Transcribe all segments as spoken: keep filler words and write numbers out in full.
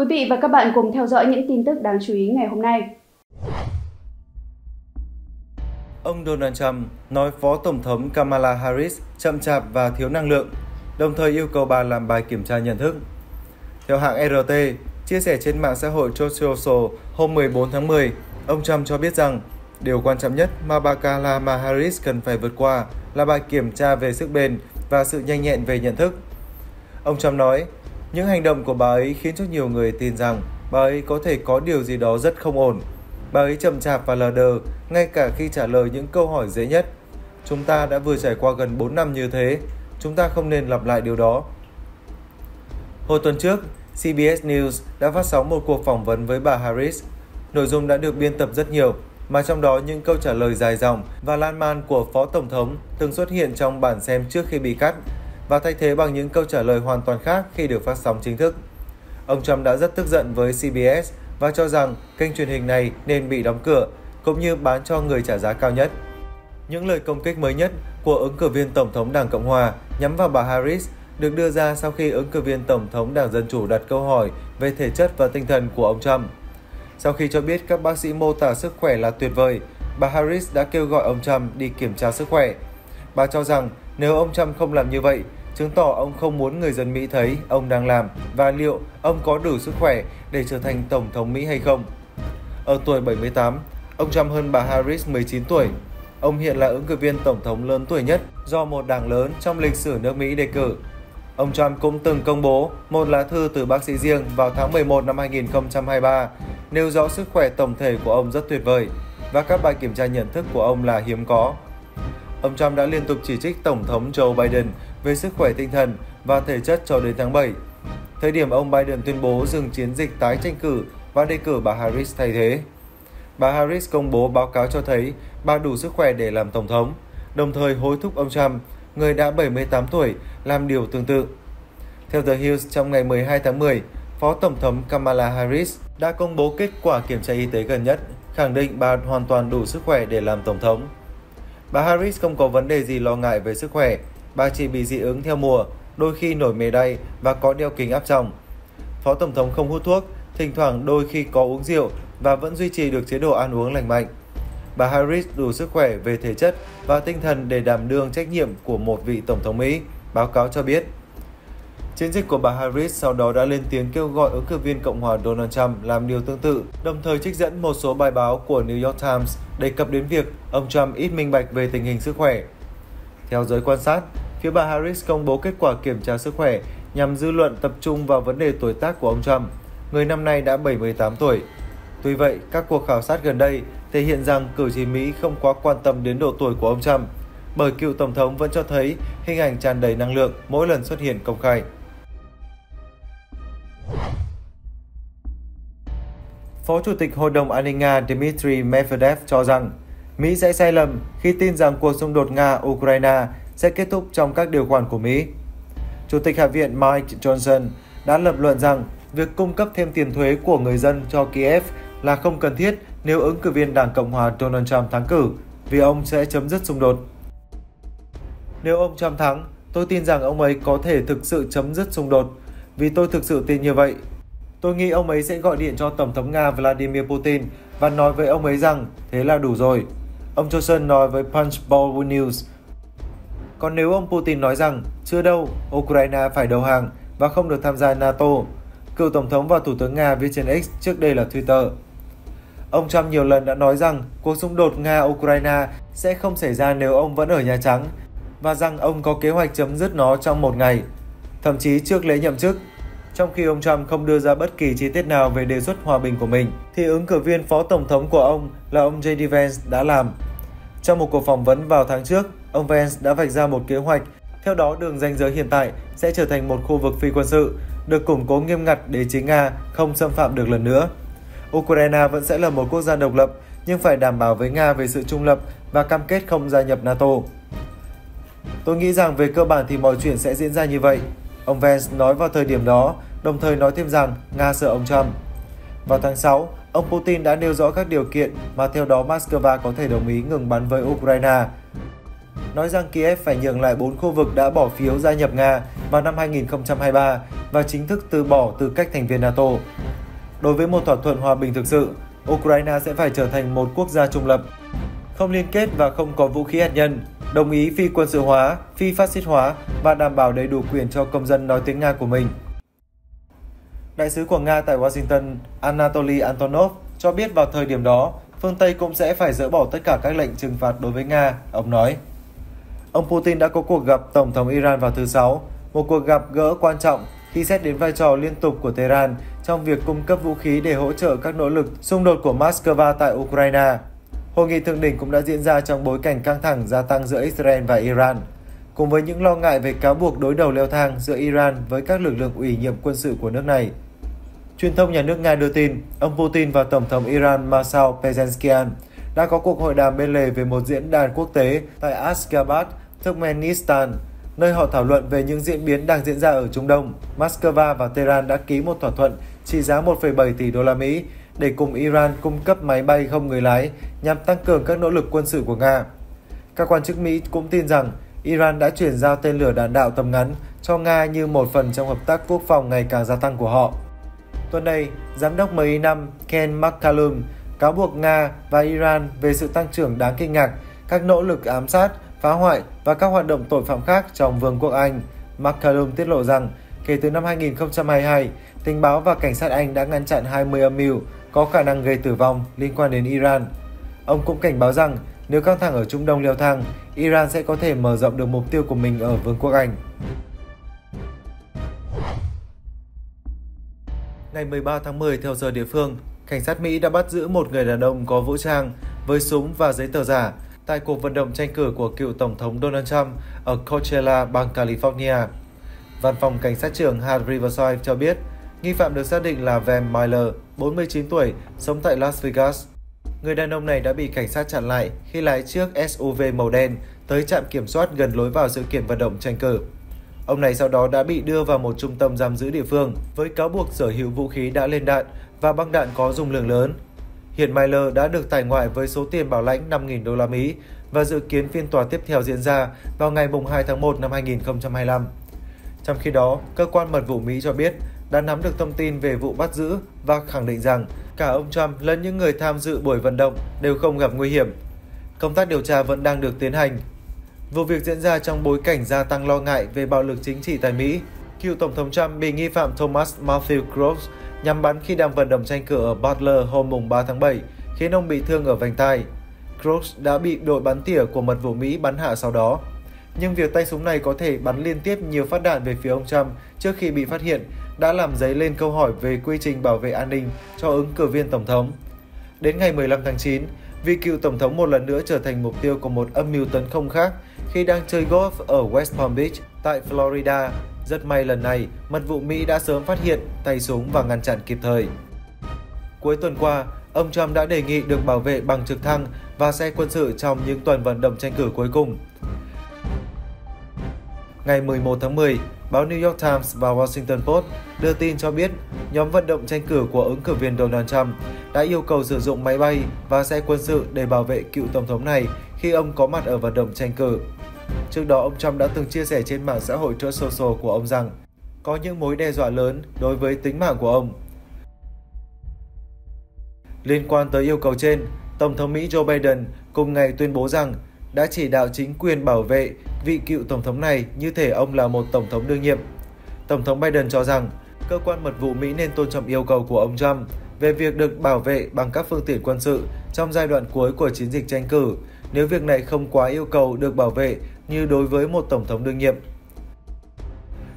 quý vị và các bạn cùng theo dõi những tin tức đáng chú ý ngày hôm nay. Ông Donald Trump nói Phó Tổng thống Kamala Harris chậm chạp và thiếu năng lượng, đồng thời yêu cầu bà làm bài kiểm tra nhận thức. Theo hãng R T, chia sẻ trên mạng xã hội Truth Social hôm mười bốn tháng mười, ông Trump cho biết rằng điều quan trọng nhất mà bà Kamala Harris cần phải vượt qua là bài kiểm tra về sức bền và sự nhanh nhẹn về nhận thức. Ông Trump nói, những hành động của bà ấy khiến cho nhiều người tin rằng bà ấy có thể có điều gì đó rất không ổn. Bà ấy chậm chạp và lờ đờ, ngay cả khi trả lời những câu hỏi dễ nhất. Chúng ta đã vừa trải qua gần bốn năm như thế, chúng ta không nên lặp lại điều đó. Hồi tuần trước, C B S News đã phát sóng một cuộc phỏng vấn với bà Harris. Nội dung đã được biên tập rất nhiều, mà trong đó những câu trả lời dài dòng và lan man của Phó Tổng thống từng xuất hiện trong bản xem trước khi bị cắt và thay thế bằng những câu trả lời hoàn toàn khác khi được phát sóng chính thức. Ông Trump đã rất tức giận với C B S và cho rằng kênh truyền hình này nên bị đóng cửa, cũng như bán cho người trả giá cao nhất. Những lời công kích mới nhất của ứng cử viên Tổng thống Đảng Cộng Hòa nhắm vào bà Harris được đưa ra sau khi ứng cử viên Tổng thống Đảng Dân Chủ đặt câu hỏi về thể chất và tinh thần của ông Trump. Sau khi cho biết các bác sĩ mô tả sức khỏe là tuyệt vời, bà Harris đã kêu gọi ông Trump đi kiểm tra sức khỏe. Bà cho rằng nếu ông Trump không làm như vậy, chứng tỏ ông không muốn người dân Mỹ thấy ông đang làm và liệu ông có đủ sức khỏe để trở thành Tổng thống Mỹ hay không. Ở tuổi bảy mươi tám, ông Trump hơn bà Harris mười chín tuổi. Ông hiện là ứng cử viên Tổng thống lớn tuổi nhất do một đảng lớn trong lịch sử nước Mỹ đề cử. Ông Trump cũng từng công bố một lá thư từ bác sĩ riêng vào tháng mười một năm hai nghìn không trăm hai mươi ba, nêu rõ sức khỏe tổng thể của ông rất tuyệt vời và các bài kiểm tra nhận thức của ông là hiếm có. Ông Trump đã liên tục chỉ trích Tổng thống Joe Biden về sức khỏe tinh thần và thể chất cho đến tháng bảy, thời điểm ông Biden tuyên bố dừng chiến dịch tái tranh cử và đề cử bà Harris thay thế. Bà Harris công bố báo cáo cho thấy bà đủ sức khỏe để làm Tổng thống, đồng thời hối thúc ông Trump, người đã bảy mươi tám tuổi, làm điều tương tự. Theo The Hill, trong ngày mười hai tháng mười, Phó Tổng thống Kamala Harris đã công bố kết quả kiểm tra y tế gần nhất, khẳng định bà hoàn toàn đủ sức khỏe để làm Tổng thống. Bà Harris không có vấn đề gì lo ngại về sức khỏe, bà chỉ bị dị ứng theo mùa, đôi khi nổi mề đay và có đeo kính áp tròng. Phó Tổng thống không hút thuốc, thỉnh thoảng đôi khi có uống rượu và vẫn duy trì được chế độ ăn uống lành mạnh. Bà Harris đủ sức khỏe về thể chất và tinh thần để đảm đương trách nhiệm của một vị Tổng thống Mỹ, báo cáo cho biết. Chiến dịch của bà Harris sau đó đã lên tiếng kêu gọi ứng cử viên Cộng hòa Donald Trump làm điều tương tự, đồng thời trích dẫn một số bài báo của New York Times đề cập đến việc ông Trump ít minh bạch về tình hình sức khỏe. Theo giới quan sát, phía bà Harris công bố kết quả kiểm tra sức khỏe nhằm dư luận tập trung vào vấn đề tuổi tác của ông Trump, người năm nay đã bảy mươi tám tuổi. Tuy vậy, các cuộc khảo sát gần đây thể hiện rằng cử tri Mỹ không quá quan tâm đến độ tuổi của ông Trump, bởi cựu Tổng thống vẫn cho thấy hình ảnh tràn đầy năng lượng mỗi lần xuất hiện công khai. Phó Chủ tịch Hội đồng An ninh Nga Dmitry Medvedev cho rằng Mỹ sẽ sai lầm khi tin rằng cuộc xung đột Nga-Ukraine sẽ kết thúc trong các điều khoản của Mỹ. Chủ tịch Hạ viện Mike Johnson đã lập luận rằng việc cung cấp thêm tiền thuế của người dân cho Kiev là không cần thiết nếu ứng cử viên Đảng Cộng hòa Donald Trump thắng cử, vì ông sẽ chấm dứt xung đột. Nếu ông Trump thắng, tôi tin rằng ông ấy có thể thực sự chấm dứt xung đột, vì tôi thực sự tin như vậy. Tôi nghĩ ông ấy sẽ gọi điện cho Tổng thống Nga Vladimir Putin và nói với ông ấy rằng thế là đủ rồi, ông Johnson nói với Punch Bowl News. Còn nếu ông Putin nói rằng chưa đâu, Ukraine phải đầu hàng và không được tham gia NATO, cựu Tổng thống và Thủ tướng Nga viết trên X, trước đây là Twitter. Ông Trump nhiều lần đã nói rằng cuộc xung đột Nga-Ukraine sẽ không xảy ra nếu ông vẫn ở Nhà Trắng và rằng ông có kế hoạch chấm dứt nó trong một ngày, thậm chí trước lễ nhậm chức. Trong khi ông Trump không đưa ra bất kỳ chi tiết nào về đề xuất hòa bình của mình, thì ứng cử viên Phó Tổng thống của ông là ông J D Vance đã làm. Trong một cuộc phỏng vấn vào tháng trước, ông Vance đã vạch ra một kế hoạch, theo đó đường ranh giới hiện tại sẽ trở thành một khu vực phi quân sự, được củng cố nghiêm ngặt để chính Nga không xâm phạm được lần nữa. Ukraine vẫn sẽ là một quốc gia độc lập, nhưng phải đảm bảo với Nga về sự trung lập và cam kết không gia nhập NATO. Tôi nghĩ rằng về cơ bản thì mọi chuyện sẽ diễn ra như vậy, ông Vance nói vào thời điểm đó, đồng thời nói thêm rằng Nga sợ ông Trump. Vào tháng sáu, ông Putin đã nêu rõ các điều kiện mà theo đó Moscow có thể đồng ý ngừng bắn với Ukraine, nói rằng Kiev phải nhường lại bốn khu vực đã bỏ phiếu gia nhập Nga vào năm hai nghìn không trăm hai mươi ba và chính thức từ bỏ tư cách thành viên NATO, Đối với một thỏa thuận hòa bình thực sự, Ukraine sẽ phải trở thành một quốc gia trung lập, không liên kết và không có vũ khí hạt nhân, đồng ý phi quân sự hóa, phi phát xít hóa và đảm bảo đầy đủ quyền cho công dân nói tiếng Nga của mình. Đại sứ của Nga tại Washington, Anatoly Antonov, cho biết vào thời điểm đó, phương Tây cũng sẽ phải dỡ bỏ tất cả các lệnh trừng phạt đối với Nga, ông nói. Ông Putin đã có cuộc gặp Tổng thống Iran vào thứ Sáu, một cuộc gặp gỡ quan trọng khi xét đến vai trò liên tục của Tehran trong việc cung cấp vũ khí để hỗ trợ các nỗ lực xung đột của Moscow tại Ukraine. Hội nghị thượng đỉnh cũng đã diễn ra trong bối cảnh căng thẳng gia tăng giữa Israel và Iran, cùng với những lo ngại về cáo buộc đối đầu leo thang giữa Iran với các lực lượng ủy nhiệm quân sự của nước này. Truyền thông nhà nước Nga đưa tin, ông Putin và Tổng thống Iran Masoud Pezeshkian đã có cuộc hội đàm bên lề về một diễn đàn quốc tế tại Ashgabat, Turkmenistan, nơi họ thảo luận về những diễn biến đang diễn ra ở Trung Đông. Moscow và Tehran đã ký một thỏa thuận trị giá một phẩy bảy tỷ đô la Mỹ để cùng Iran cung cấp máy bay không người lái nhằm tăng cường các nỗ lực quân sự của Nga. Các quan chức Mỹ cũng tin rằng Iran đã chuyển giao tên lửa đạn đạo tầm ngắn cho Nga như một phần trong hợp tác quốc phòng ngày càng gia tăng của họ. Tuần này, Giám đốc em i năm Ken McCallum cáo buộc Nga và Iran về sự tăng trưởng đáng kinh ngạc, các nỗ lực ám sát, phá hoại và các hoạt động tội phạm khác trong Vương quốc Anh. McCallum tiết lộ rằng, kể từ năm hai nghìn không trăm hai mươi hai, tình báo và cảnh sát Anh đã ngăn chặn hai mươi âm mưu có khả năng gây tử vong liên quan đến Iran. Ông cũng cảnh báo rằng, nếu căng thẳng ở Trung Đông leo thang, Iran sẽ có thể mở rộng được mục tiêu của mình ở Vương quốc Anh. Ngày mười ba tháng mười theo giờ địa phương, cảnh sát Mỹ đã bắt giữ một người đàn ông có vũ trang với súng và giấy tờ giả tại cuộc vận động tranh cử của cựu Tổng thống Donald Trump ở Coachella, bang California. Văn phòng Cảnh sát trưởng Hart Riverside cho biết, nghi phạm được xác định là Vem Miller, bốn mươi chín tuổi, sống tại Las Vegas. Người đàn ông này đã bị cảnh sát chặn lại khi lái chiếc ét u vê màu đen tới trạm kiểm soát gần lối vào sự kiện vận động tranh cử. Ông này sau đó đã bị đưa vào một trung tâm giam giữ địa phương với cáo buộc sở hữu vũ khí đã lên đạn và băng đạn có dung lượng lớn. Hiện Miller đã được tại ngoại với số tiền bảo lãnh năm nghìn đô la Mỹ và dự kiến phiên tòa tiếp theo diễn ra vào ngày hai tháng một năm hai nghìn không trăm hai mươi lăm. Trong khi đó, cơ quan mật vụ Mỹ cho biết đã nắm được thông tin về vụ bắt giữ và khẳng định rằng cả ông Trump lẫn những người tham dự buổi vận động đều không gặp nguy hiểm. Công tác điều tra vẫn đang được tiến hành. Vụ việc diễn ra trong bối cảnh gia tăng lo ngại về bạo lực chính trị tại Mỹ. Cựu Tổng thống Trump bị nghi phạm Thomas Matthew Crooks nhắm bắn khi đang vận động tranh cử ở Butler hôm ba tháng bảy, khiến ông bị thương ở vành tai. Crooks đã bị đội bắn tỉa của mật vụ Mỹ bắn hạ sau đó. Nhưng việc tay súng này có thể bắn liên tiếp nhiều phát đạn về phía ông Trump trước khi bị phát hiện đã làm dấy lên câu hỏi về quy trình bảo vệ an ninh cho ứng cử viên Tổng thống. Đến ngày mười lăm tháng chín, vị cựu Tổng thống một lần nữa trở thành mục tiêu của một âm mưu tấn công khác khi đang chơi golf ở West Palm Beach tại Florida. Rất may lần này, mật vụ Mỹ đã sớm phát hiện, tay súng và ngăn chặn kịp thời. Cuối tuần qua, ông Trump đã đề nghị được bảo vệ bằng trực thăng và xe quân sự trong những tuần vận động tranh cử cuối cùng. Ngày mười một tháng mười, báo New York Times và Washington Post đưa tin cho biết nhóm vận động tranh cử của ứng cử viên Donald Trump đã yêu cầu sử dụng máy bay và xe quân sự để bảo vệ cựu Tổng thống này khi ông có mặt ở vận động tranh cử. Trước đó, ông Trump đã từng chia sẻ trên mạng xã hội Truth Social của ông rằng có những mối đe dọa lớn đối với tính mạng của ông. Liên quan tới yêu cầu trên, Tổng thống Mỹ Joe Biden cùng ngày tuyên bố rằng đã chỉ đạo chính quyền bảo vệ vị cựu Tổng thống này như thể ông là một Tổng thống đương nhiệm. Tổng thống Biden cho rằng cơ quan mật vụ Mỹ nên tôn trọng yêu cầu của ông Trump về việc được bảo vệ bằng các phương tiện quân sự trong giai đoạn cuối của chiến dịch tranh cử, nếu việc này không quá yêu cầu được bảo vệ như đối với một Tổng thống đương nhiệm.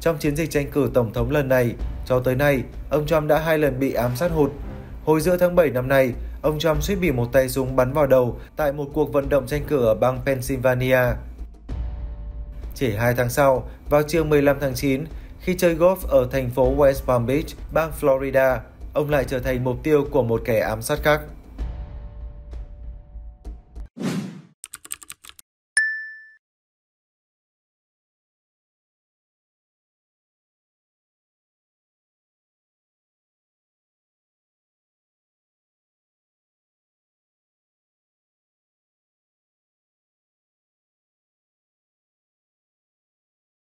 Trong chiến dịch tranh cử Tổng thống lần này, cho tới nay, ông Trump đã hai lần bị ám sát hụt. Hồi giữa tháng bảy năm nay, ông Trump suýt bị một tay súng bắn vào đầu tại một cuộc vận động tranh cử ở bang Pennsylvania. Chỉ hai tháng sau, vào chiều mười lăm tháng chín, khi chơi golf ở thành phố West Palm Beach, bang Florida, ông lại trở thành mục tiêu của một kẻ ám sát khác.